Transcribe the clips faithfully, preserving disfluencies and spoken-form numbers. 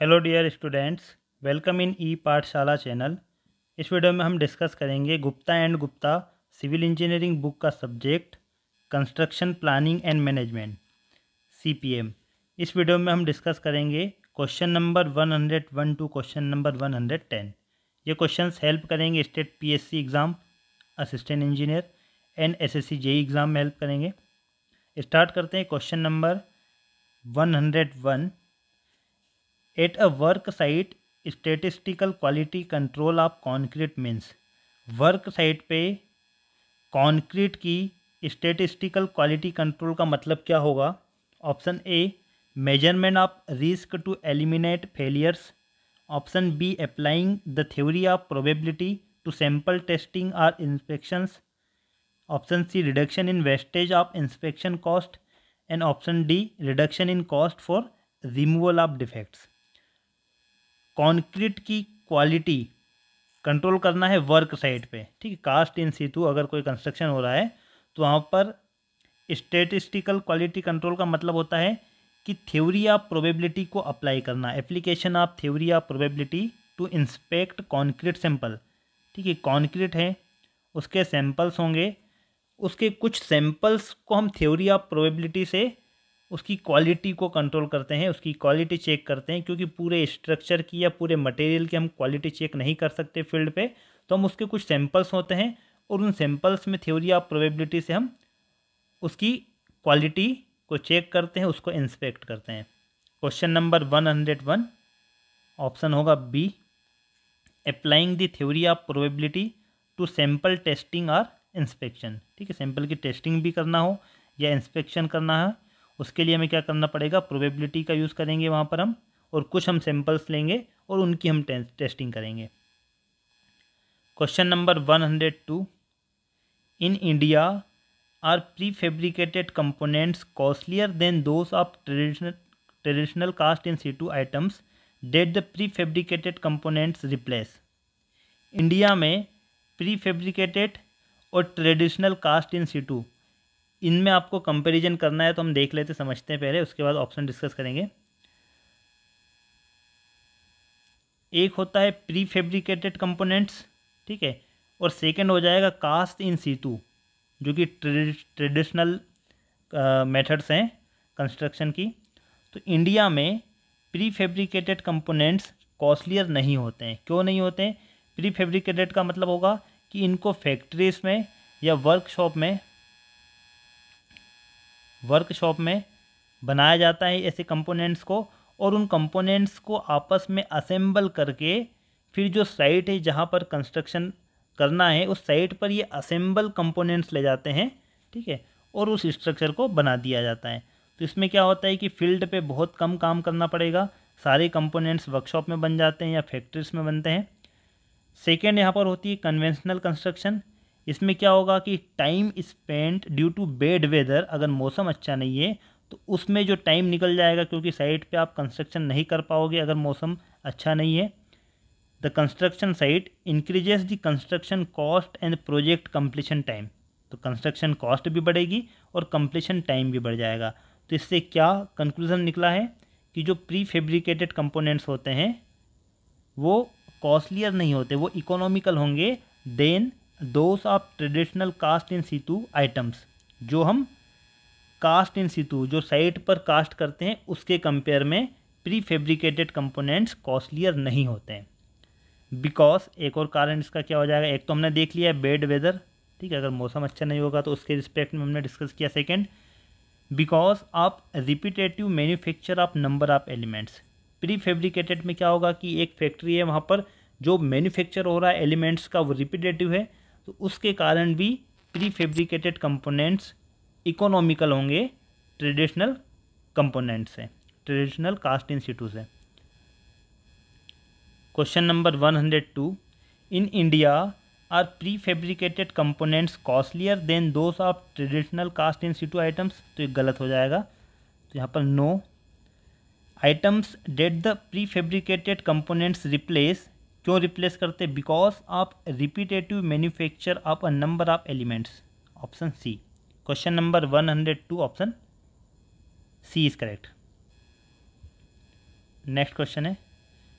Hello dear students, welcome in E Pathshala channel. इस video में हम डिस्कस करेंगे Gupta and Gupta civil engineering book का subject construction planning and management C P M. इस video में हम डिस्कस करेंगे question number one hundred one two question number one hundred ten. ये क्वेश्चंस हेल्प करेंगे state P S C exam, assistant engineer and S S C J E exam में help करेंगे। Start करते हैं question number one hundred one. At a work site statistical quality control of concrete means. Work site पे concrete की statistical quality control का मतलब क्या होगा? Option A measurement of risk to eliminate failures, option B applying the theory of probability to sample testing और inspections, option C reduction in wastage of inspection cost and option D reduction in cost for removal of defects. Concrete की quality control करना है work site पे, ठीक है। Cast in situ अगर कोई construction हो रहा है तो वहाँ पर स्टेटिस्टिकल क्वालिटी कंट्रोल का मतलब होता है कि थ्योरी ऑफ प्रोबेबिलिटी को अप्लाई करना, application of theory of probability to inspect concrete sample, ठीक है। कॉन्क्रीट है, उसके सैंपल्स होंगे, उसके कुछ सैंपल्स को हम थ्योरी ऑफ प्रोबेबिलिटी से उसकी क्वालिटी को कंट्रोल करते हैं, उसकी क्वालिटी चेक करते हैं, क्योंकि पूरे स्ट्रक्चर की या पूरे मटेरियल की हम क्वालिटी चेक नहीं कर सकते फील्ड पे, तो हम उसके कुछ सैंपल्स होते हैं और उन सैंपल्स में थ्योरी ऑफ प्रोबेबिलिटी से हम उसकी क्वालिटी को चेक करते हैं, उसको इंस्पेक्ट करते हैं। Question number one hundred one option होगा B applying the theory of probability to sample testing और इंस्पेक्शन, ठीक है। सैंपल की टेस्टिंग भी करना हो या इंस्पेक्शन करना है, उसके लिए हमें क्या करना पड़ेगा? प्रोबेबिलिटी का यूज़ करेंगे वहाँ पर हम, और कुछ हम सैंपल्स लेंगे और उनकी हम टेस्टिंग करेंगे। Question number one hundred two. In India are pre fabricated components costlier than those of traditional traditional cast in situ items that the pre fabricated components replace. India में प्री फेब्रिकेटेड और traditional cast in situ, इनमें आपको comparison करना है, तो हम देख लेते समझते हैं पहले, उसके बाद ऑप्शन डिस्कस करेंगे। एक होता है प्री फेब्रिकेटेड कंपोनेंट्स, ठीक है, और सेकंड हो जाएगा कास्ट इन सीटू, जो कि ट्रेडिशनल मेथड्स हैं कंस्ट्रक्शन की। तो इंडिया में प्री फेब्रिकेटेड कंपोनेंट्स कॉस्टलियर नहीं होते हैं। क्यों नहीं होते हैं? प्री फेब्रिकेटेड का मतलब होगा कि इनको फैक्ट्रीज में या वर्कशॉप में वर्कशॉप में बनाया जाता है ऐसे कंपोनेंट्स को, और उन कंपोनेंट्स को आपस में असेंबल करके फिर जो साइट है जहाँ पर कंस्ट्रक्शन करना है उस साइट पर ये असेंबल कंपोनेंट्स ले जाते हैं, ठीक है, और उस स्ट्रक्चर को बना दिया जाता है। तो इसमें क्या होता है कि फील्ड पे बहुत कम काम करना पड़ेगा, सारे कंपोनेंट्स वर्कशॉप में बन जाते हैं या फैक्ट्रीज में बनते हैं। सेकेंड यहाँ पर होती है कन्वेंशनल कंस्ट्रक्शन। इसमें क्या होगा कि time spent due to bad weather, अगर मौसम अच्छा नहीं है तो उसमें जो टाइम निकल जाएगा, क्योंकि साइट पे आप कंस्ट्रक्शन नहीं कर पाओगे अगर मौसम अच्छा नहीं है। The construction site increases the construction cost and project completion time. तो कंस्ट्रक्शन कॉस्ट भी बढ़ेगी और कंप्लीशन टाइम भी बढ़ जाएगा। तो इससे क्या कंक्लूजन निकला है कि जो प्री फेब्रिकेटेड कंपोनेंट्स होते हैं वो कॉस्टलियर नहीं होते, वो इकोनॉमिकल होंगे than those of traditional cast in situ items. जो हम कास्ट इन सीटू जो साइट पर कास्ट करते हैं उसके कंपेयर में प्री फेब्रिकेटेड कंपोनेंट्स कॉस्टलियर नहीं होते हैं। बिकॉज एक और कारण इसका क्या हो जाएगा, एक तो हमने देख लिया है बेड वेदर, ठीक है, अगर मौसम अच्छा नहीं होगा तो उसके रिस्पेक्ट में हमने डिस्कस किया। Second, because of repetitive manufacture of number of elements. Pre fabricated में क्या होगा कि एक फैक्ट्री है, वहाँ पर जो मैन्युफैक्चर हो रहा है एलिमेंट्स का वो रिपीटेटिव है, तो उसके कारण भी प्री फेब्रिकेटेड कंपोनेंट्स इकोनॉमिकल होंगे ट्रेडिशनल कंपोनेंट्स से, ट्रेडिशनल कास्ट इन सीटू से। Question number one hundred two. In India are pre fabricated components costlier than those of traditional cast in situ items. तो ये गलत हो जाएगा, तो यहाँ पर no. Items that the pre fabricated components replace, क्यों रिप्लेस करते? Because of repetitive manufacture of a number of elements, option C. Question number one hundred two option C is correct. Next question है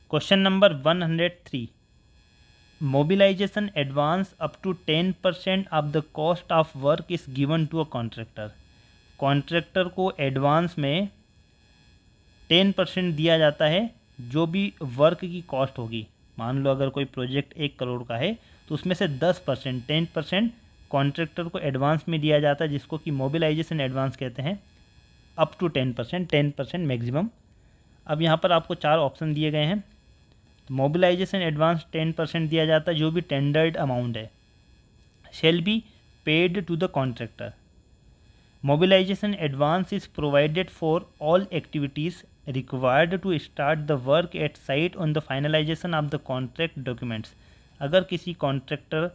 question number one hundred three, mobilization advance up to ten percent of the cost of work is given to a contractor. Contractor को advance में ten percent दिया जाता है जो भी work की cost होगी। मान लो अगर कोई प्रोजेक्ट एक करोड़ का है तो उसमें से दस परसेंट टेन परसेंट कॉन्ट्रैक्टर को एडवांस में दिया जाता है, जिसको कि मोबिलाइजेशन एडवांस कहते हैं। Up to ten percent ten percent maximum. अब यहाँ पर आपको चार ऑप्शन दिए गए हैं। मोबिलाइजेशन एडवांस टेन परसेंट दिया जाता है जो भी टेंडर्ड अमाउंट है। Shall be paid to the contractor. Mobilisation advance is provided for all activities required to start the work at site on the finalisation of the contract documents. अगर किसी contractor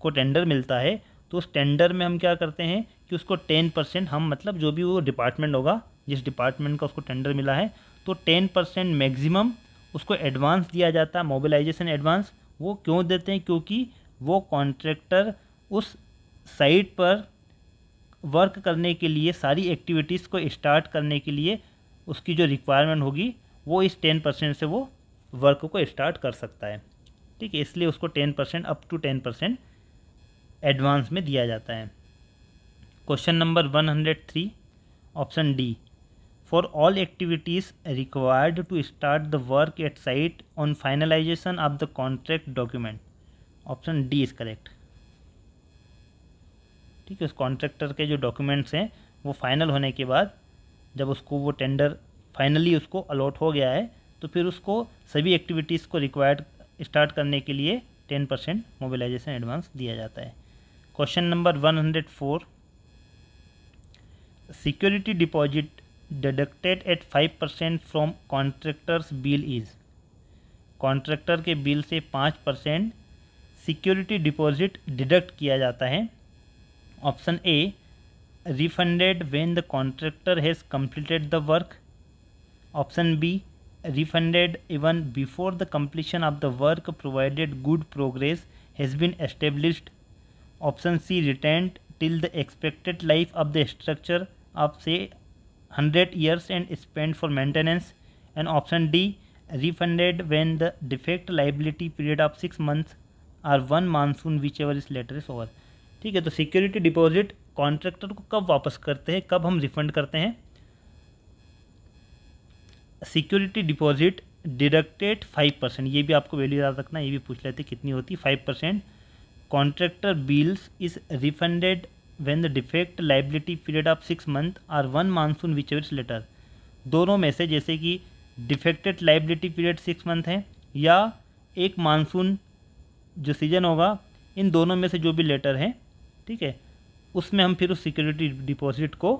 को tender मिलता है तो उस tender में हम क्या करते हैं कि उसको टेन परसेंट हम मतलब जो भी वो डिपार्टमेंट होगा, जिस डिपार्टमेंट का उसको टेंडर मिला है, तो टेन परसेंट मैक्सिमम उसको एडवांस दिया जाता है, मोबिलाइजेशन एडवांस। वो क्यों देते हैं? क्योंकि वो कॉन्ट्रैक्टर उस साइट पर वर्क करने के लिए, सारी एक्टिविटीज़ को स्टार्ट करने के लिए उसकी जो रिक्वायरमेंट होगी वो इस टेन परसेंट से वो वर्क को स्टार्ट कर सकता है। ठीक है, इसलिए उसको ten percent up to ten percent advance में दिया जाता है। Question number one hundred three, option D, for all activities required to start the work at site on finalisation of the contract document. Option D is correct. ठीक है, उस contractor के जो documents हैं वो फाइनल होने के बाद जब उसको वो टेंडर फाइनली उसको अलॉट हो गया है तो फिर उसको सभी एक्टिविटीज़ को रिक्वायर्ड स्टार्ट करने के लिए टेन परसेंट मोबिलाइजेशन एडवांस दिया जाता है। Question number one hundred four, security deposit deducted at five percent from contractor's bill is. Contractor के बिल से पाँच परसेंट सिक्योरिटी डिपॉजिट डिडक्ट किया जाता है। Option A, refunded when the contractor has completed the work. Option B, refunded even before the completion of the work provided good progress has been established. Option C, retained till the expected life of the structure of say hundred years and spend for maintenance. And option D, refunded when the defect liability period of six months or one monsoon whichever is later is over. ठीक है, तो security deposit contractor को कब वापस करते हैं, कब हम रिफंड करते हैं? Security deposit deducted five percent, ये भी आपको वैल्यू याद रखना, ये भी पूछ लेते कितनी होती, five percent. Contractor bills is refunded when the defect liability period of six month or one monsoon whichever is later. दोनों में से, जैसे कि defected liability period six month है या एक मानसून जो सीजन होगा, इन दोनों में से जो भी लेटर है, ठीक है, उसमें हम फिर उस सिक्योरिटी डिपॉजिट को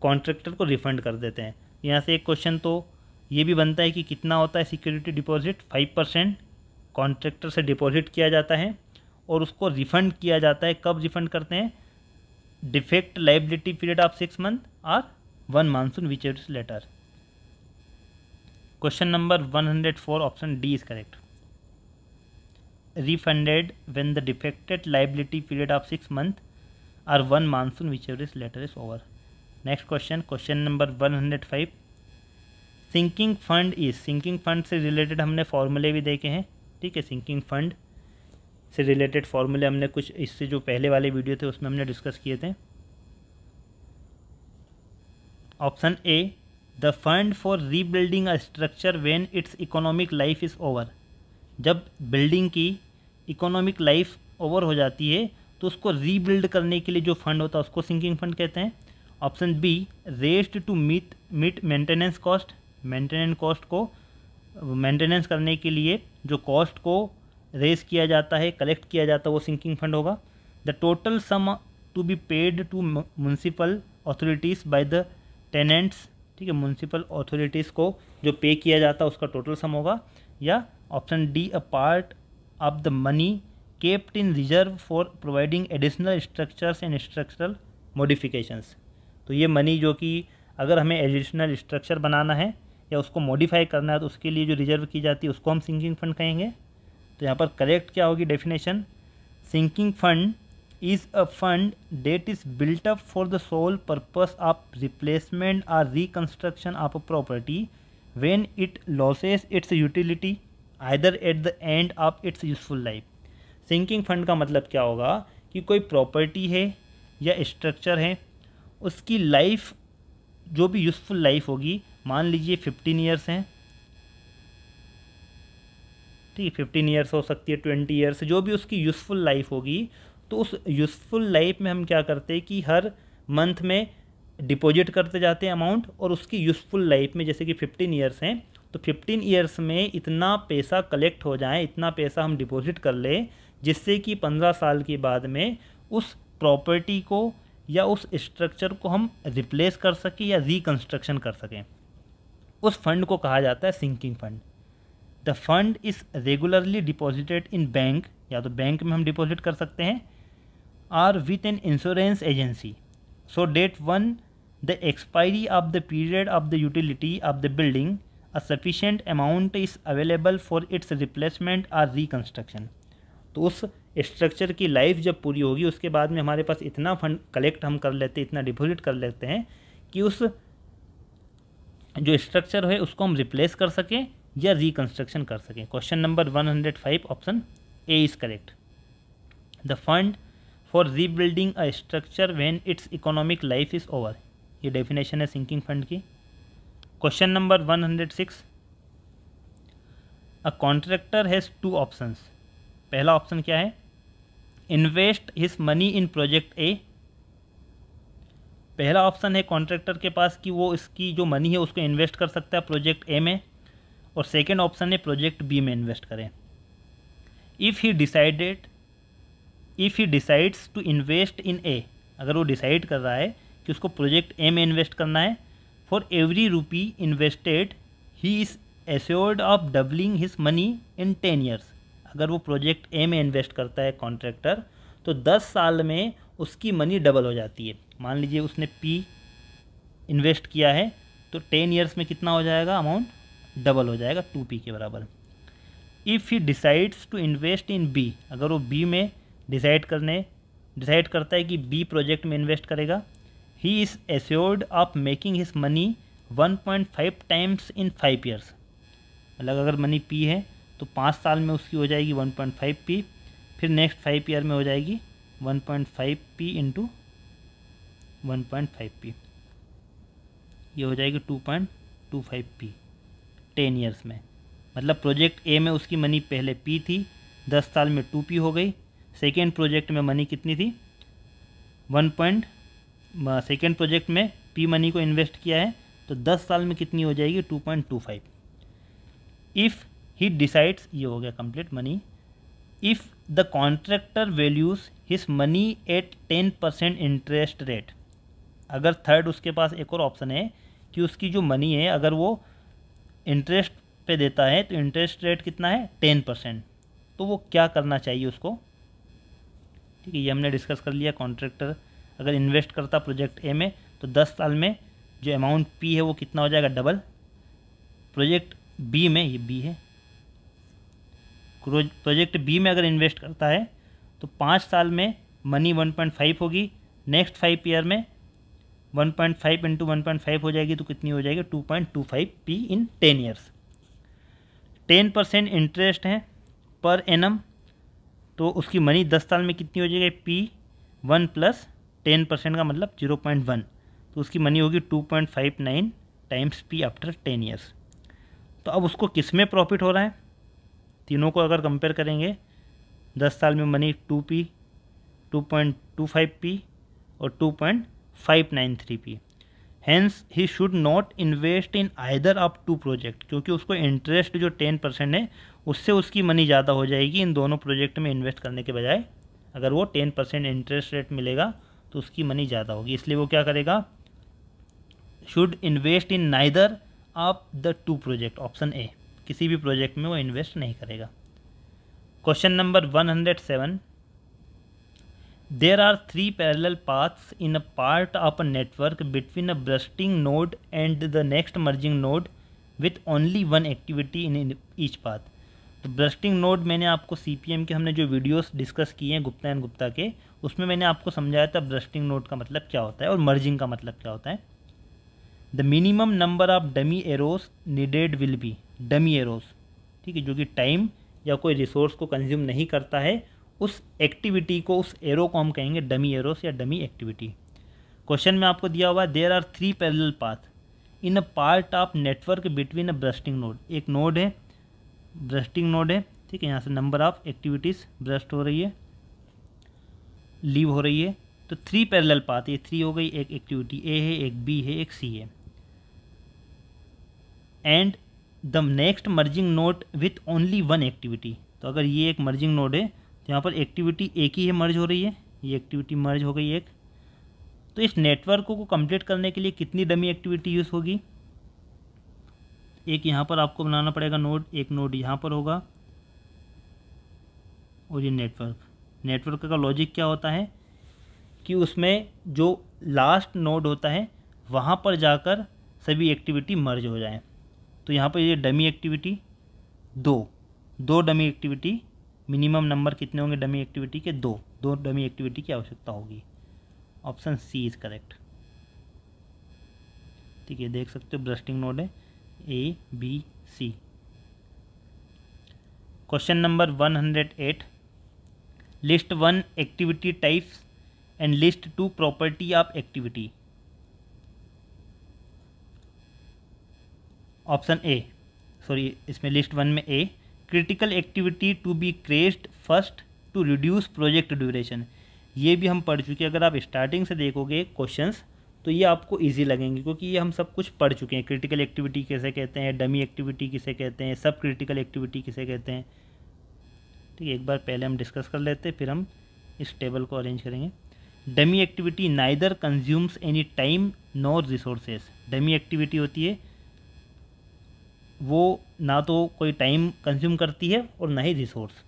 कॉन्ट्रैक्टर को रिफंड कर देते हैं। यहाँ से एक क्वेश्चन तो ये भी बनता है कि कितना होता है security deposit, five percent contractor से डिपॉजिट किया जाता है और उसको रिफंड किया जाता है। कब रिफंड करते हैं? Defect liability period of six month और one monsoon which is later. Question number one hundred four, option D is correct. Refunded when the defected liability period of six month और one monsoon whichever is later is over. Next question, question number one hundred five, sinking fund is. Sinking fund से related हमने फॉर्मूले भी देखे हैं। ठीक है, sinking fund से रिलेटेड फॉर्मूले हमने कुछ इससे जो पहले वाले वीडियो थे उसमें हमने डिस्कस किए थे। Option A, the fund for rebuilding a structure when its economic life is over. जब बिल्डिंग की इकोनॉमिक लाइफ ओवर हो जाती है तो उसको रीबिल्ड करने के लिए जो फंड होता है उसको सिंकिंग फंड कहते हैं। Option B, raised to meet meet maintenance cost. Maintenance cost को मेंटेनेंस करने के लिए जो कॉस्ट को रेस किया जाता है, कलेक्ट किया जाता है, वो सिंकिंग फंड होगा। The total sum to be paid to municipal authorities by the tenants. ठीक है, म्युनिसिपल अथॉरिटीज़ को जो पे किया जाता है उसका टोटल सम होगा। या option D, a part of the money kept in reserve for providing additional structures and structural modifications. तो ये मनी जो कि अगर हमें एडिशनल स्ट्रक्चर बनाना है या उसको मॉडिफाई करना है तो उसके लिए जो रिजर्व की जाती है उसको हम सिंकिंग फंड कहेंगे। तो यहाँ पर करेक्ट क्या होगी definition? Sinking fund is a fund that is built up for the sole purpose of replacement और reconstruction of a property when it loses its utility either at the end of its useful life। Sinking fund का मतलब क्या होगा कि कोई property है या structure है, उसकी लाइफ जो भी यूज़फुल लाइफ होगी, मान लीजिए फिफ्टीन ईयर्स हैं, ठीक है, फिफ्टीन ईयर्स हो सकती है, ट्वेंटी ईयर्स, जो भी उसकी यूज़फुल लाइफ होगी, तो उस यूज़फुल लाइफ में हम क्या करते हैं कि हर मंथ में डिपॉजिट करते जाते हैं अमाउंट, और उसकी यूज़फुल लाइफ में जैसे कि फिफ्टीन ईयर्स हैं तो फिफ्टीन ईयर्स में इतना पैसा कलेक्ट हो जाए, इतना पैसा हम डिपॉजिट कर लें जिससे कि पंद्रह साल के बाद में उस प्रॉपर्टी को या उस स्ट्रक्चर को हम रिप्लेस कर सकें या रिकन्स्ट्रक्शन कर सकें। उस फंड को कहा जाता है sinking fund. The fund is regularly deposited in bank, या तो बैंक में हम डिपॉजिट कर सकते हैं, or with an insurance agency, so that one the expiry of the period of the utility of the building a sufficient amount is available for its replacement or reconstruction. तो उस structure की life जब पूरी होगी उसके बाद में हमारे पास इतना फंड कलेक्ट हम कर लेते हैं, इतना डिपॉजिट कर लेते हैं कि उस जो स्ट्रक्चर है उसको हम रिप्लेस कर सकें या रिकन्स्ट्रक्शन कर सकें। Question number one hundred five option A is correct. The fund for rebuilding a structure when its economic life is over, ये डेफिनेशन है सिंकिंग फंड की। Question number one hundred six, a contractor has two options. पहला option क्या है, invest his money in project A. पहला option है contractor के पास कि वो इसकी जो मनी है उसको इन्वेस्ट कर सकता है प्रोजेक्ट ए में, और सेकेंड ऑप्शन है प्रोजेक्ट बी में इन्वेस्ट करें। If he decided if he decides to invest in A, अगर वो डिसाइड कर रहा है कि उसको प्रोजेक्ट ए में इन्वेस्ट करना है, for every rupee invested he is assured of doubling his money in ten years. अगर वो प्रोजेक्ट ए में इन्वेस्ट करता है कॉन्ट्रैक्टर तो दस साल में उसकी मनी डबल हो जाती है। मान लीजिए उसने पी इन्वेस्ट किया है तो टेन ईयर्स में कितना हो जाएगा, अमाउंट डबल हो जाएगा, टू पी के बराबर। If he decides to invest in B, अगर वो बी में डिसाइड करने डिसाइड करता है कि बी प्रोजेक्ट में इन्वेस्ट करेगा, he is assured of making his money one point five times in five years. मतलब अगर मनी पी है तो पाँच साल में उसकी हो जाएगी वन पॉइंट फाइव पी, फिर नेक्स्ट फाइव ईयर में हो जाएगी one point five P into one point five P, ये हो जाएगी two point two five P ten years में। मतलब प्रोजेक्ट ए में उसकी मनी पहले पी थी, दस साल में टू पी हो गई, सेकेंड प्रोजेक्ट में मनी कितनी थी वन पॉइंट सेकेंड प्रोजेक्ट में पी मनी को इन्वेस्ट किया है तो दस साल में कितनी हो जाएगी two point two five. If he decides, ये हो गया complete money. If the contractor values his money at ten percent interest rate, अगर थर्ड उसके पास एक और ऑप्शन है कि उसकी जो मनी है अगर वो इंटरेस्ट पे देता है तो इंटरेस्ट रेट कितना है टेन परसेंट, तो वो क्या करना चाहिए उसको, ठीक है, ये हमने डिस्कस कर लिया। कॉन्ट्रैक्टर अगर इन्वेस्ट करता प्रोजेक्ट ए में तो दस साल में जो अमाउंट पी है वो कितना हो जाएगा डबल, प्रोजेक्ट बी में, ये बी है, प्रोजेक्ट बी में अगर इन्वेस्ट करता है तो पाँच साल में मनी वन पॉइंट फाइव होगी, नेक्स्ट फाइव ईयर में one point five into one point five हो जाएगी तो कितनी हो जाएगी two point two five P in ten years. Ten percent interest है पर एनम, तो उसकी मनी दस साल में कितनी हो जाएगी P one plus ten percent का मतलब जीरो पॉइंट वन, तो उसकी मनी होगी two point five nine times P after ten years. तो अब उसको किस में प्रॉफिट हो रहा है, तीनों को अगर कंपेयर करेंगे, दस साल में money two P, two point two five P और two point five nine three P. Hence he should not invest in either of two project, क्योंकि उसको इंटरेस्ट जो टेन परसेंट है उससे उसकी मनी ज़्यादा हो जाएगी इन दोनों प्रोजेक्ट में इन्वेस्ट करने के बजाय। अगर वो टेन परसेंट इंटरेस्ट रेट मिलेगा तो उसकी मनी ज़्यादा होगी, इसलिए वो क्या करेगा, should invest in neither of the two project, option A, किसी भी प्रोजेक्ट में वो इन्वेस्ट नहीं करेगा। Question number one hundred seven, there are three parallel paths in a part of a network between a bursting node and the next merging node with only one activity in each path. तो bursting node मैंने आपको CPM के हमने जो videos discuss किए हैं Gupta and Gupta के, उसमें मैंने आपको समझाया था ब्रस्टिंग नोड का मतलब क्या होता है और मर्जिंग का मतलब क्या होता है। The minimum number of dummy arrows needed will be dummy arrows, ठीक है, जो कि टाइम या कोई रिसोर्स को कंज्यूम नहीं करता है, उस एक्टिविटी को, उस एरो को हम कहेंगे डमी एरोस या डमी एक्टिविटी। क्वेश्चन में आपको दिया हुआ है there are three parallel path in a part of network between a bursting node. एक नोड है, ब्रस्टिंग नोड है, ठीक है, यहाँ से नंबर ऑफ एक्टिविटीज़ ब्रस्ट हो रही है, लीव हो रही है, तो थ्री पैरेलल पाथ, ये थ्री हो गई, एक एक्टिविटी ए है, एक बी है, एक सी है। And the next merging node with only one activity, तो अगर ये एक मर्जिंग नोड है तो यहाँ पर एक्टिविटी एक ही है, मर्ज हो रही है, ये एक्टिविटी मर्ज हो गई एक। तो इस नेटवर्क को कंप्लीट करने के लिए कितनी डमी एक्टिविटी यूज़ होगी? एक यहाँ पर आपको बनाना पड़ेगा नोड, एक नोड यहाँ पर होगा, और ये नेटवर्क। नेटवर्क का लॉजिक क्या होता है कि उसमें जो लास्ट नोड होता है वहाँ पर जाकर सभी एक्टिविटी मर्ज हो जाए। तो यहाँ पर ये डमी एक्टिविटी दो, दो डमी एक्टिविटी, मिनिमम नंबर कितने होंगे डमी एक्टिविटी के? दो, दो डमी एक्टिविटी की आवश्यकता होगी। ऑप्शन सी इज़ करेक्ट, ठीक है। देख सकते हो ब्रस्टिंग नोड है A B C. Question number one hundred eight, list one activity types and list two property of activity. Option A, sorry इसमें लिस्ट वन में A, critical activity to be crashed first to reduce project duration. ये भी हम पढ़ चुके हैं, अगर आप स्टार्टिंग से देखोगे क्वेश्चंस तो ये आपको इजी लगेंगे, क्योंकि ये हम सब कुछ पढ़ चुके हैं। क्रिटिकल एक्टिविटी किसे कहते हैं, डमी एक्टिविटी किसे कहते हैं, सब क्रिटिकल एक्टिविटी किसे कहते हैं, ठीक है। एक बार पहले हम डिस्कस कर लेते हैं, फिर हम इस टेबल को अरेंज करेंगे। Dummy activity neither consumes any time nor resources. Dummy activity होती है वो ना तो कोई टाइम कंज्यूम करती है और ना ही रिसोर्स।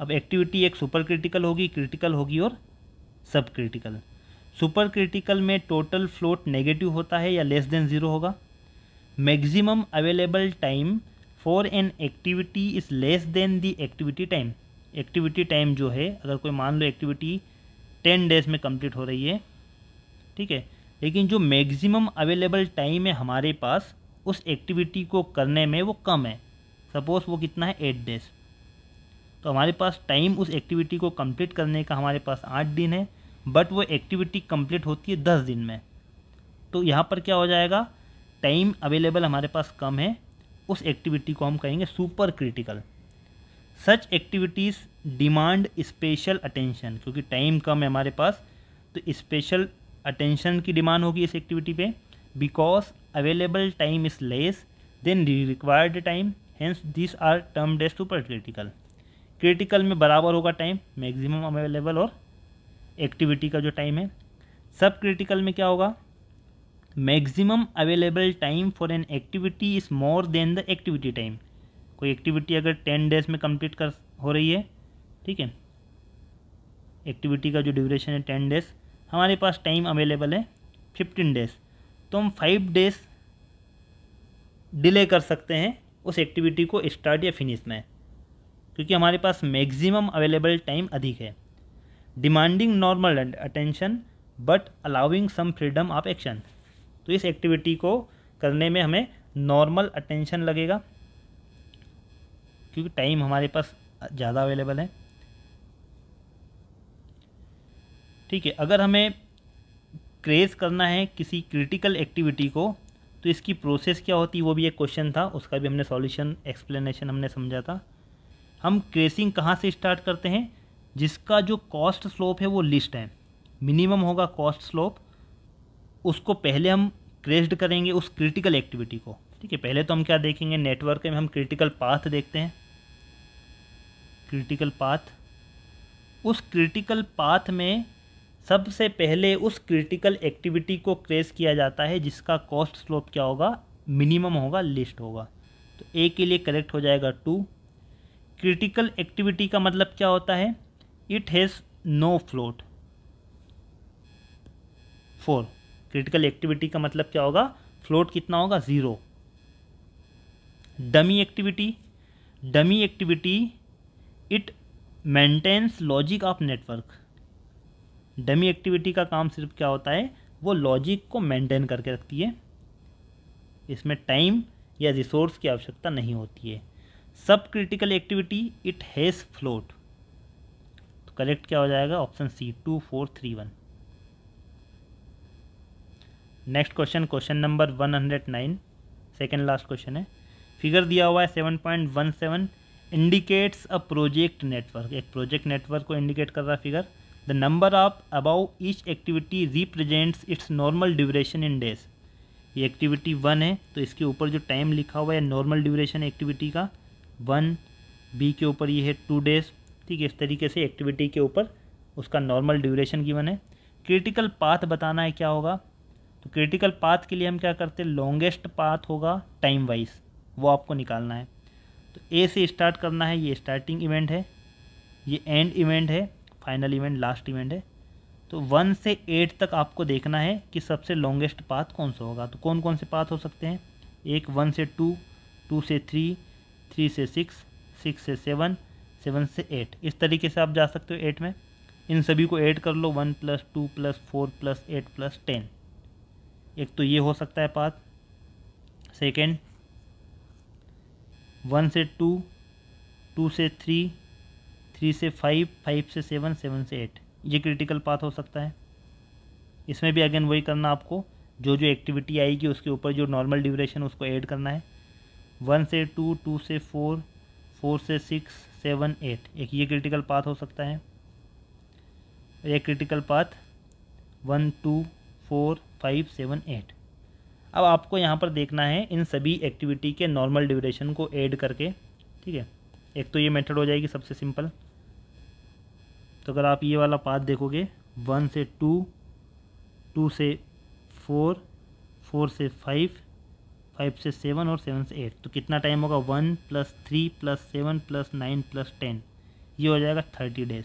अब एक्टिविटी एक सुपर क्रिटिकल होगी, क्रिटिकल होगी और सब क्रिटिकल। सुपर क्रिटिकल में टोटल फ्लोट नेगेटिव होता है या लेस देन ज़ीरो होगा। Maximum available time for an activity is less than the activity time. Activity time जो है, अगर कोई मान लो एक्टिविटी टेन डेज में कंप्लीट हो रही है, ठीक है, लेकिन जो मैक्सिमम अवेलेबल टाइम है हमारे पास उस एक्टिविटी को करने में वो कम है, सपोज वो कितना है एट डेज, तो हमारे पास टाइम उस एक्टिविटी को कंप्लीट करने का हमारे पास आठ दिन है, बट वो एक्टिविटी कंप्लीट होती है दस दिन में। तो यहाँ पर क्या हो जाएगा, टाइम अवेलेबल हमारे पास कम है, उस एक्टिविटी को हम कहेंगे super critical. Such activities demand special attention, क्योंकि टाइम कम है हमारे पास तो स्पेशल अटेंशन की डिमांड होगी इस एक्टिविटी पे। Because available time is less than required time, hence this are termed as super critical. Critical में बराबर होगा टाइम, मैक्सिमम अवेलेबल और एक्टिविटी का जो टाइम है। सब क्रिटिकल में क्या होगा, maximum available time for an activity is more than the activity time. कोई एक्टिविटी अगर टेन डेज में कंप्लीट कर हो रही है, ठीक है, एक्टिविटी का जो ड्यूरेशन है टेन डेज, हमारे पास टाइम अवेलेबल है फिफ्टीन डेज, तो हम फाइव डेज डिले कर सकते हैं उस एक्टिविटी को स्टार्ट या फिनिश में, क्योंकि हमारे पास मैक्सिमम अवेलेबल टाइम अधिक है। Demanding normal attention but allowing some freedom of action, तो इस एक्टिविटी को करने में हमें नॉर्मल अटेंशन लगेगा क्योंकि टाइम हमारे पास ज़्यादा अवेलेबल है, ठीक है। अगर हमें क्रेज करना है किसी क्रिटिकल एक्टिविटी को तो इसकी प्रोसेस क्या होती है, वो भी एक क्वेश्चन था, उसका भी हमने सॉल्यूशन एक्सप्लेनेशन हमने समझा था। हम क्रेसिंग कहाँ से स्टार्ट करते हैं, जिसका जो कॉस्ट स्लोप है वो लिस्ट है, मिनिमम होगा कॉस्ट स्लोप, उसको पहले हम क्रेस्ड करेंगे उस क्रिटिकल एक्टिविटी को, ठीक है। पहले तो हम क्या देखेंगे, नेटवर्क में हम क्रिटिकल पाथ देखते हैं, क्रिटिकल पाथ। उस क्रिटिकल पाथ में सबसे पहले उस क्रिटिकल एक्टिविटी को क्रेस किया जाता है जिसका कॉस्ट स्लोप क्या होगा, मिनिमम होगा, लिस्ट होगा। तो ए के लिए करेक्ट हो जाएगा टू। क्रिटिकल एक्टिविटी का मतलब क्या होता है, it has no float. Four, critical activity का मतलब क्या होगा, फ्लोट कितना होगा, zero. Dummy activity, dummy activity it maintains logic of network. Dummy activity का काम सिर्फ क्या होता है, वो लॉजिक को मेंटेन करके रखती है। इसमें टाइम या रिसोर्स की आवश्यकता नहीं होती है। Sub critical activity it has float, तो करेक्ट क्या हो जाएगा option C two four three one. Next question, question number one hundred nine, second last question है। फिगर दिया हुआ है seven point one seven indicates a project network, एक project network को इंडिकेट कर रहा है figure. The number of above each activity represents its normal duration in days. ये एक्टिविटी वन है तो इसके ऊपर जो टाइम लिखा हुआ है नॉर्मल ड्यूरेशन एक्टिविटी का वन, बी के ऊपर ये है टू डेज, ठीक है। इस तरीके से एक्टिविटी के ऊपर उसका नॉर्मल ड्यूरेशन गिवन है। क्रिटिकल पाथ बताना है क्या होगा, तो क्रिटिकल पाथ के लिए हम क्या करते हैं लॉन्गेस्ट पाथ होगा टाइम वाइज, वो आपको निकालना है। तो ए से स्टार्ट करना है, ये स्टार्टिंग इवेंट है, ये एंड इवेंट है, फाइनल इवेंट लास्ट इवेंट है। तो वन से एट तक आपको देखना है कि सबसे लॉन्गेस्ट पाथ कौन सा होगा। तो कौन कौन से पाथ हो सकते हैं, एक वन से टू, टू से थ्री, थ्री से सिक्स, सिक्स से सेवन, सेवन से एट, इस तरीके से आप जा सकते हो एट में। इन सभी को ऐड कर लो, one plus two plus four plus eight plus ten, एक तो ये हो सकता है पाथ। सेकेंड वन से टू, टू से थ्री, थ्री से फाइव, फाइव से सेवन, सेवन से एट, ये क्रिटिकल पाथ हो सकता है। इसमें भी अगेन वही करना आपको, जो जो एक्टिविटी आएगी उसके ऊपर जो नॉर्मल ड्यूरेशन उसको ऐड करना है। वन से टू, टू से फोर, फोर से सिक्स, सेवन, एट, एक ये क्रिटिकल पाथ हो सकता है। एक critical path one two four five seven eight. अब आपको यहाँ पर देखना है इन सभी एक्टिविटी के नॉर्मल ड्यूरेशन को ऐड करके, ठीक है। एक तो ये मेथड हो जाएगी सबसे सिंपल। तो अगर आप ये वाला पाथ देखोगे वन से टू, टू से फोर, फोर से फाइव, फाइव से सेवन और सेवन से एट, तो कितना टाइम होगा one plus three plus seven plus nine plus ten, ये हो जाएगा थर्टी डेज।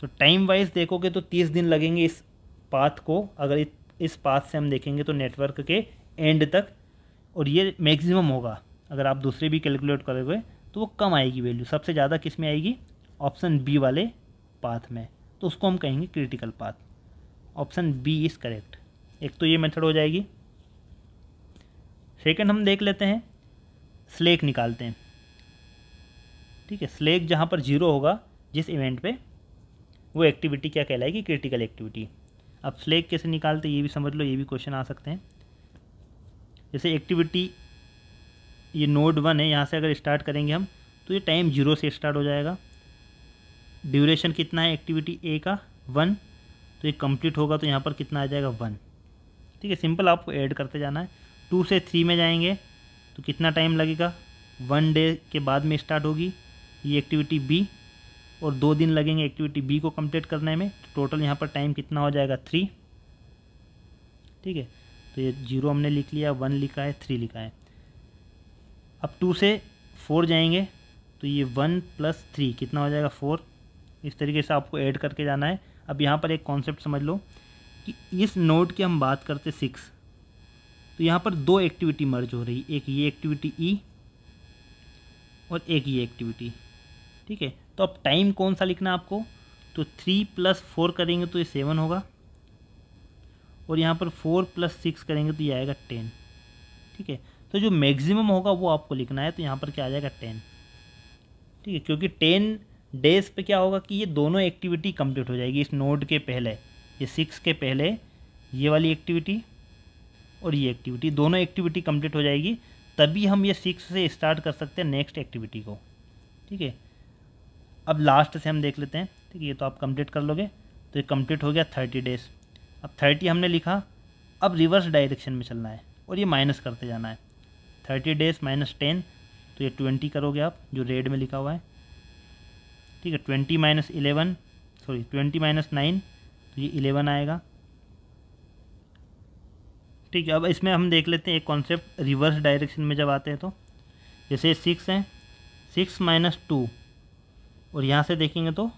तो टाइम वाइज देखोगे तो तीस दिन लगेंगे इस पाथ को, अगर इस इस पाथ से हम देखेंगे तो नेटवर्क के एंड तक, और ये मैक्सिमम होगा। अगर आप दूसरे भी कैलकुलेट करोगे तो वो कम आएगी वैल्यू, सबसे ज़्यादा किस में आएगी ऑप्शन बी वाले पाथ में, तो उसको हम कहेंगे critical path. Option B is correct, एक तो ये मेथड हो जाएगी। सेकंड हम देख लेते हैं स्लैक निकालते हैं, ठीक है। स्लैक जहाँ पर जीरो होगा जिस इवेंट पे, वो एक्टिविटी क्या कहलाएगी क्रिटिकल एक्टिविटी। अब स्लैक कैसे निकालते हैं ये भी समझ लो, ये भी क्वेश्चन आ सकते हैं। जैसे एक्टिविटी ये नोड वन है, यहाँ से अगर स्टार्ट करेंगे हम तो ये टाइम जीरो से स्टार्ट हो जाएगा। ड्यूरेशन कितना है एक्टिविटी ए का वन, तो ये कंप्लीट होगा तो यहाँ पर कितना आ जाएगा वन, ठीक है। सिंपल आपको ऐड करते जाना है। टू से थ्री में जाएंगे तो कितना टाइम लगेगा, वन डे के बाद में स्टार्ट होगी ये एक्टिविटी बी, और दो दिन लगेंगे एक्टिविटी बी को कंप्लीट करने में। तो टोटल यहाँ पर टाइम कितना हो जाएगा थ्री, ठीक है। तो ये जीरो हमने लिख लिया, वन लिखा है, थ्री लिखा है। अब टू से फोर जाएंगे तो ये वन प्लस थ्री कितना हो जाएगा फोर, इस तरीके से आपको ऐड करके जाना है। अब यहाँ पर एक कॉन्सेप्ट समझ लो कि इस नोड की हम बात करते सिक्स, तो यहाँ पर दो एक्टिविटी मर्ज हो रही, एक ये एक्टिविटी ई और एक ये एक्टिविटी, ठीक है। तो अब टाइम कौन सा लिखना है आपको, तो थ्री प्लस फोर करेंगे तो ये सेवन होगा, और यहाँ पर फोर प्लस सिक्स करेंगे तो ये आएगा टेन, ठीक है। तो जो मैक्सिमम होगा वो आपको लिखना है, तो यहाँ पर क्या आ जाएगा टेन, ठीक है। क्योंकि टेन डेज पे क्या होगा कि ये दोनों एक्टिविटी कंप्लीट हो जाएगी इस नोड के पहले। ये सिक्स के पहले ये वाली एक्टिविटी और ये एक्टिविटी, दोनों एक्टिविटी कंप्लीट हो जाएगी, तभी हम ये सिक्स से स्टार्ट कर सकते हैं नेक्स्ट एक्टिविटी को, ठीक है। अब लास्ट से हम देख लेते हैं, ठीक है। ये तो आप कंप्लीट कर लोगे, तो ये कंप्लीट हो गया थर्टी डेज। अब थर्टी हमने लिखा, अब रिवर्स डायरेक्शन में चलना है और ये माइनस करते जाना है। थर्टी डेज माइनस टेन, तो ये ट्वेंटी करोगे आप, जो रेड में लिखा हुआ है, ठीक है। Twenty minus eleven sorry twenty minus nine, तो ये इलेवन आएगा, ठीक है। अब इसमें हम देख लेते हैं एक कॉन्सेप्ट रिवर्स डायरेक्शन में जब आते हैं, तो जैसे सिक्स है, सिक्स माइनस टू, और यहाँ से देखेंगे तो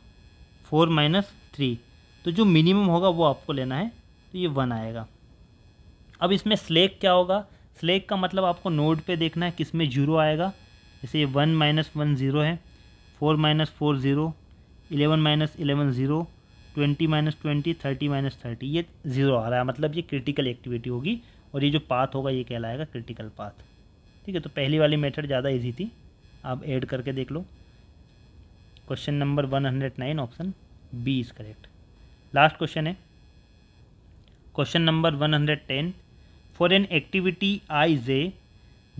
फोर माइनस थ्री, तो जो मिनिमम होगा वो आपको लेना है, तो ये वन आएगा। अब इसमें स्लैक क्या होगा, स्लैक का मतलब आपको नोड पे देखना है किस में जीरो आएगा। जैसे ये वन माइनस वन ज़ीरो है, four minus four zero, eleven minus eleven zero, twenty minus twenty, thirty minus thirty, ये ज़ीरो आ रहा है, मतलब ये क्रिटिकल एक्टिविटी होगी और ये जो पाथ होगा ये कहलाएगा क्रिटिकल पाथ। ठीक है, तो पहली वाली मेथड ज़्यादा इजी थी, आप ऐड करके देख लो। Question number one hundred nine option B is correct. Last question है question number one hundred ten. For an activity I J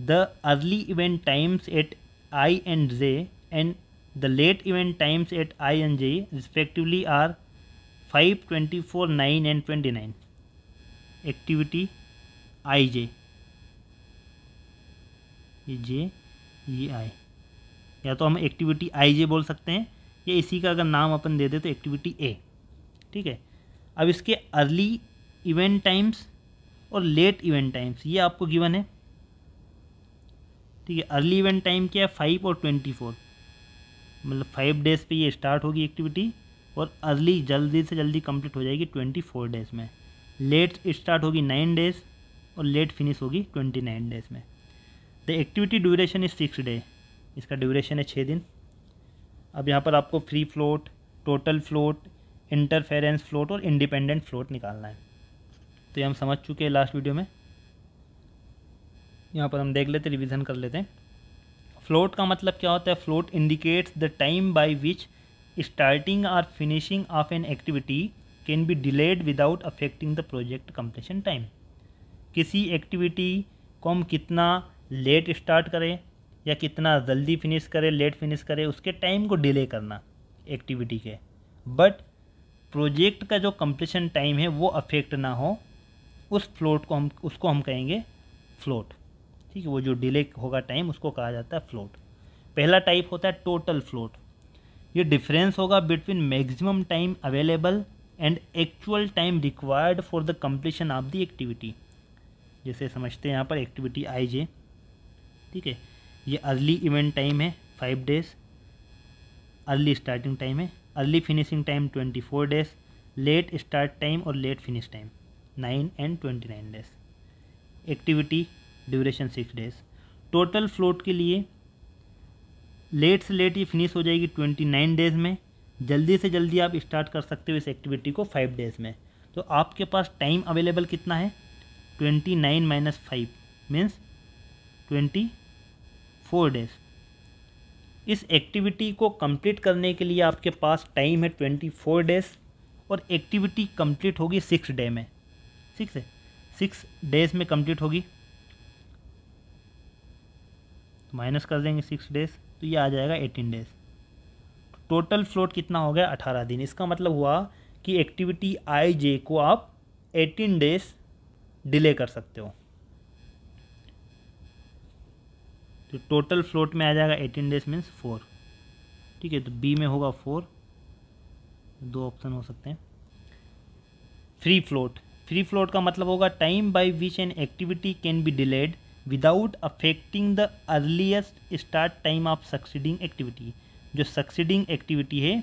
the early event times at I and J and the late event times at I and J respectively are five twenty four nine and twenty nine. Activity I J, ये J ये आई, या तो हम activity I जे बोल सकते हैं या इसी का अगर नाम अपन दे दे तो एक्टिविटी ए। ठीक है, अब इसके अर्ली इवेंट टाइम्स और लेट इवेंट टाइम्स ये आपको गिवन है। ठीक है, अर्ली इवेंट टाइम क्या है फाइव और ट्वेंटी फोर, मतलब फाइव डेज़ पे ये स्टार्ट होगी एक्टिविटी और अर्ली जल्दी से जल्दी कंप्लीट हो जाएगी ट्वेंटी फोर डेज़ में। लेट स्टार्ट होगी नाइन डेज़ और लेट फिनिश होगी ट्वेंटी नाइन डेज़ में। The activity duration is six day, इसका ड्यूरेशन है छः दिन। अब यहाँ पर आपको free float, total float, interference float और इंडिपेंडेंट फ्लोट निकालना है। तो ये हम समझ चुके हैं लास्ट वीडियो में, यहाँ पर हम देख लेते, रिवीजन कर लेते हैं। फ्लोट का मतलब क्या होता है? Float indicates the time by which starting और finishing of an activity can be delayed without affecting the project completion time. किसी एक्टिविटी को हम कितना लेट स्टार्ट करें या कितना जल्दी फिनिश करें, लेट फिनिश करें, उसके टाइम को डिले करना एक्टिविटी के, बट प्रोजेक्ट का जो कंप्लीशन टाइम है वो अफेक्ट ना हो, उस फ्लोट को हम उसको हम कहेंगे फ्लोट। ठीक है, वो जो डिले होगा टाइम उसको कहा जाता है फ्लोट। पहला टाइप होता है टोटल फ्लोट, ये डिफरेंस होगा between maximum time available and actual time required for the completion of the activity. जैसे समझते हैं यहाँ पर एक्टिविटी आई जे, ठीक है, ये अर्ली इवेंट टाइम है five days, early starting time है, early finishing time twenty four days, late start time और late finish time nine and twenty nine days. Activity duration six days. Total float के लिए late से late ये finish हो जाएगी twenty nine days में, जल्दी से जल्दी आप स्टार्ट कर सकते हो इस एक्टिविटी को फाइव डेज़ में। तो आपके पास टाइम अवेलेबल कितना है? Twenty nine minus five means twenty four days. इस एक्टिविटी को कंप्लीट करने के लिए आपके पास टाइम है ट्वेंटी फोर डेज़ और एक्टिविटी कंप्लीट होगी सिक्स डे में। सिक्स है, सिक्स डेज़ में कंप्लीट होगी, माइनस कर देंगे सिक्स डेज़ तो ये आ जाएगा एटीन डेज़। टोटल फ्लोट कितना हो गया? अठारह दिन। इसका मतलब हुआ कि एक्टिविटी आई जे को आप एटीन डेज़ डिले कर सकते हो। तो टोटल फ्लोट में आ जाएगा एटीन डेज़ मीन्स फोर। ठीक है, तो बी में होगा फोर। दो ऑप्शन हो सकते हैं। फ्री फ्लोट, फ्री फ्लोट का मतलब होगा time by which an activity can be delayed without affecting the earliest start time of succeeding activity. जो सक्सीडिंग एक्टिविटी है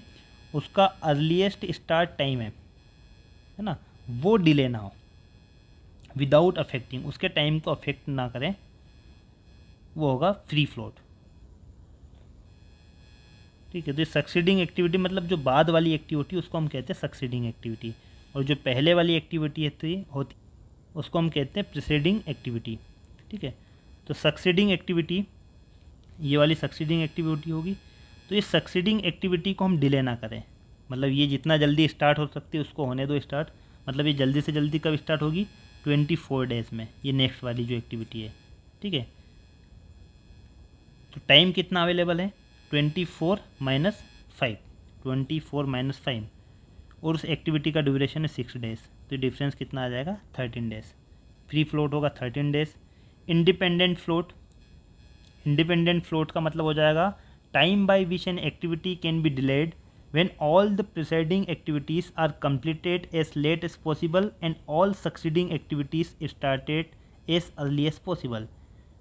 उसका अर्लीस्ट स्टार्ट टाइम है है ना, वो डिले ना हो, विदाउट अफेक्टिंग, उसके टाइम को अफेक्ट ना करें, वो होगा फ्री फ्लोट। ठीक है, तो सक्सीडिंग एक्टिविटी मतलब जो बाद वाली एक्टिविटी उसको हम कहते हैं सक्सीडिंग एक्टिविटी, और जो पहले वाली एक्टिविटी होती होती उसको हम कहते हैं प्रीसीडिंग एक्टिविटी। ठीक है, तो सक्सीडिंग एक्टिविटी, ये वाली सक्सीडिंग एक्टिविटी होगी। तो इस सक्सीडिंग एक्टिविटी को हम डिले ना करें, मतलब ये जितना जल्दी स्टार्ट हो सकती है उसको होने दो स्टार्ट। मतलब ये जल्दी से जल्दी कब स्टार्ट होगी? ट्वेंटी फोर डेज़ में, ये नेक्स्ट वाली जो एक्टिविटी है। ठीक है, तो टाइम कितना अवेलेबल है? Twenty four minus five, twenty four minus five, और उस एक्टिविटी का ड्यूरेशन है सिक्स डेज़, तो डिफरेंस कितना आ जाएगा? Thirteen days. फ्री फ्लोट होगा thirteen days. Independent float, independent float का मतलब हो जाएगा time by which an activity can be delayed when all the preceding activities are completed as late as possible and all succeeding activities started as early as possible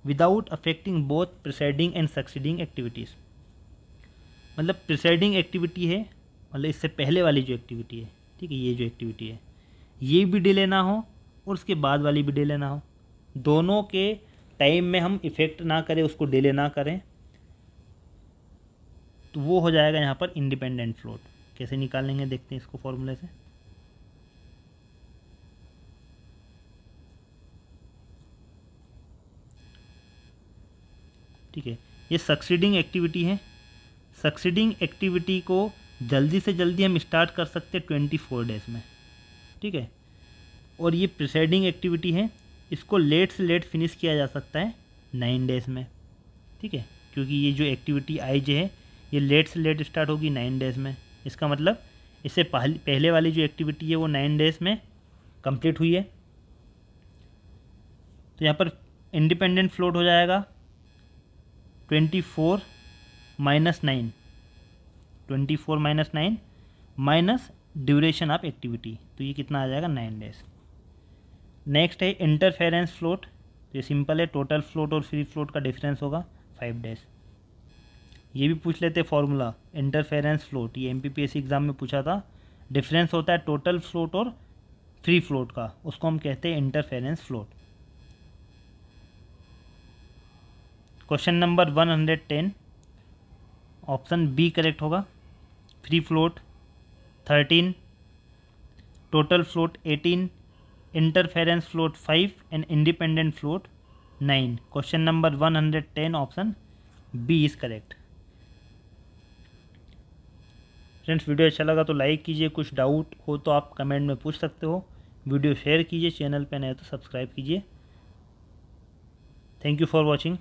without affecting both preceding and succeeding activities. मतलब preceding activity है, मतलब इससे पहले वाली जो activity है, ठीक है, ये जो एक्टिविटी है ये भी डिले ना हो और उसके बाद वाली भी डिले ना हो, दोनों के टाइम में हम इफ़ेक्ट ना करें, उसको डिले ना करें, तो वो हो जाएगा यहाँ पर इंडिपेंडेंट फ्लोट। कैसे निकालेंगे देखते हैं इसको फॉर्मूले से। ठीक है, ये सक्सीडिंग एक्टिविटी है। सक्सीडिंग एक्टिविटी को जल्दी से जल्दी हम स्टार्ट कर सकते हैं ट्वेंटी फोर डेज में, ठीक है। और ये प्रिसाइडिंग एक्टिविटी है, इसको लेट से लेट फिनिश किया जा सकता है नाइन डेज़ में, ठीक है, क्योंकि ये जो एक्टिविटी आई जे है ये लेट से लेट स्टार्ट होगी नाइन डेज़ में। इसका मतलब इससे पहले पहले वाली जो एक्टिविटी है वो नाइन डेज़ में कंप्लीट हुई है। तो यहाँ पर इंडिपेंडेंट फ्लोट हो जाएगा twenty four minus nine, twenty four minus nine minus duration of activity, तो ये कितना आ जाएगा नाइन डेज़। नेक्स्ट है इंटरफेरेंस फ्लोट, तो ये सिंपल है, टोटल फ्लोट और फ्री फ्लोट का डिफरेंस होगा फाइव डेज। ये भी पूछ लेते फॉर्मूला, इंटरफेरेंस फ्लोट, ये एमपीपीएससी एग्ज़ाम में पूछा था, डिफरेंस होता है टोटल फ्लोट और फ्री फ्लोट का, उसको हम कहते हैं interference float. Question number one hundred ten option B correct होगा, free float thirteen, total float eighteen, interference float five and independent float nine. Question number one hundred ten option B is correct. Friends, video अच्छा लगा तो like कीजिए, कुछ doubt हो तो आप comment में पूछ सकते हो, वीडियो शेयर कीजिए, चैनल पर नए तो सब्सक्राइब कीजिए। Thank you for watching.